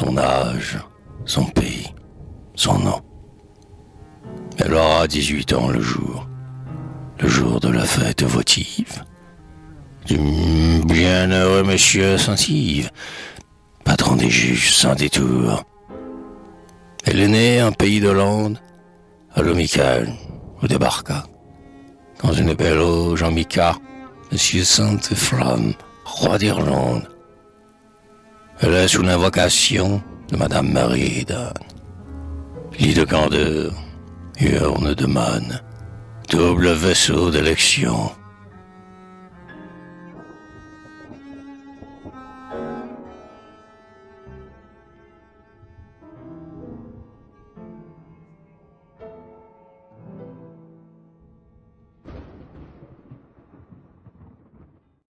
son âge, son pays, son nom. Elle aura 18 ans le jour de la fête votive. Du bienheureux monsieur Saint-Yves, patron des juges sans détour. Elle est née en pays d'Hollande, à l'Omical, où débarqua, dans une belle auge en mica, monsieur Sainte-Flamme, roi d'Irlande. Elle est sous l'invocation de madame Marie d'Anne. Lit de candeur, urne de manne, double vaisseau d'élection,